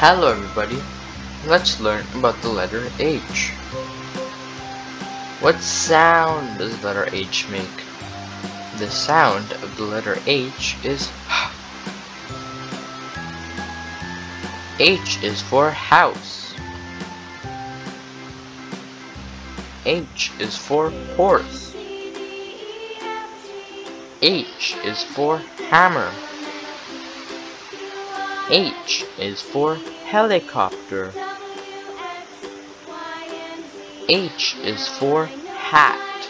Hello everybody, let's learn about the letter H. What sound does the letter H make? The sound of the letter H is H. H is for house. H is for horse. H is for hammer. H is for helicopter. H is for hat.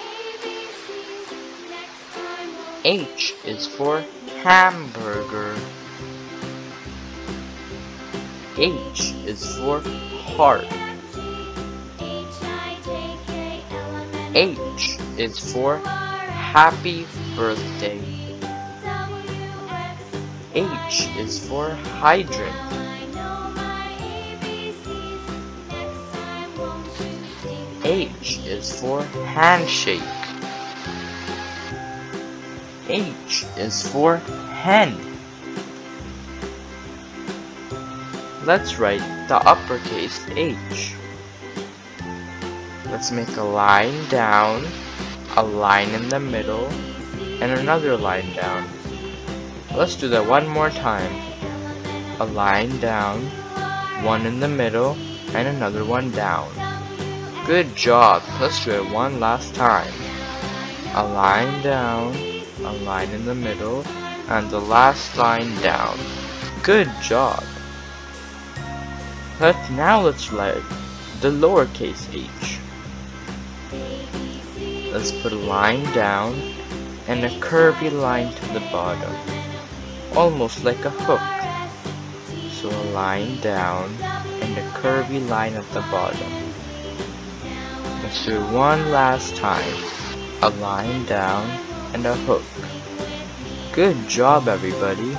H is for hamburger. H is for heart. H is for happy birthday. H is for hydrant. H is for handshake. H is for hen. Let's write the uppercase H. Let's make a line down, a line in the middle, and another line down. Let's do that one more time. A line down, one in the middle, and another one down. Good job. Let's do it one last time. A line down, a line in the middle, and the last line down. Good job. Now let's write the lowercase h. Let's put a line down and a curvy line to the bottom, almost like a hook. So a line down and a curvy line at the bottom. Let's do it one last time. A line down and a hook. Good job everybody!